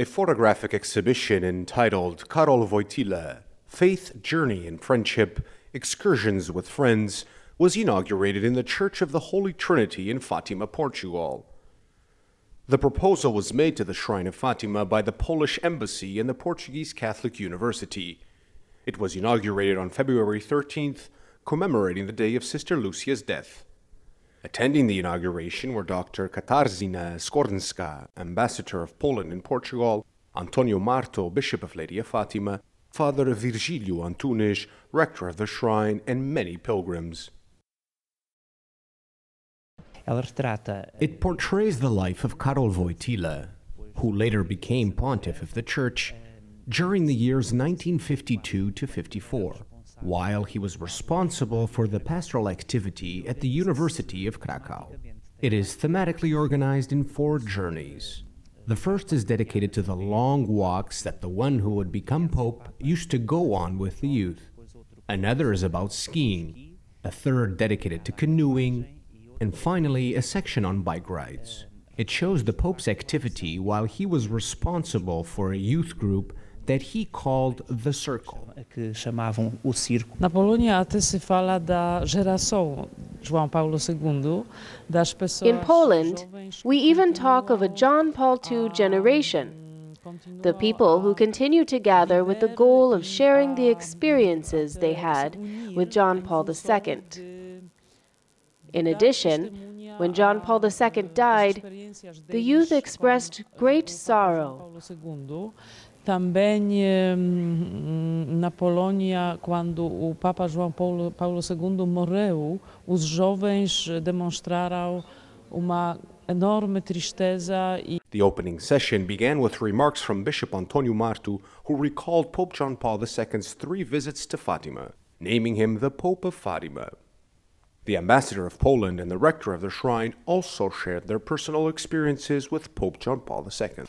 a photographic exhibition entitled Karol Wojtyla, Faith, Journey, and Friendship, Excursions with Friends, was inaugurated in the Church of the Holy Trinity in Fatima, Portugal. The proposal was made to the Shrine of Fatima by the Polish Embassy and the Portuguese Catholic University. It was inaugurated on February 13th, commemorating the day of Sister Lucia's death. Attending the inauguration were Dr. Katarzyna Skórznska, Ambassador of Poland in Portugal, António Marto, Bishop of Leiria-Fatima, Father Virgilio Antunes, Rector of the Shrine, and many pilgrims. It portrays the life of Karol Wojtyla, who later became Pontiff of the Church, during the years 1952 to 54, while he was responsible for the pastoral activity at the University of Krakow. It is thematically organized in four journeys. The first is dedicated to the long walks that the one who would become Pope used to go on with the youth. Another is about skiing, a third dedicated to canoeing, and finally a section on bike rides. It shows the Pope's activity while he was responsible for a youth group that he called the Circle. In Poland, we even talk of a John Paul II generation, the people who continue to gather with the goal of sharing the experiences they had with John Paul II. In addition, when John Paul II died, the youth expressed great sorrow. The opening session began with remarks from Bishop António Marto, who recalled Pope John Paul II's three visits to Fatima, naming him the Pope of Fatima. The Ambassador of Poland and the Rector of the Shrine also shared their personal experiences with Pope John Paul II.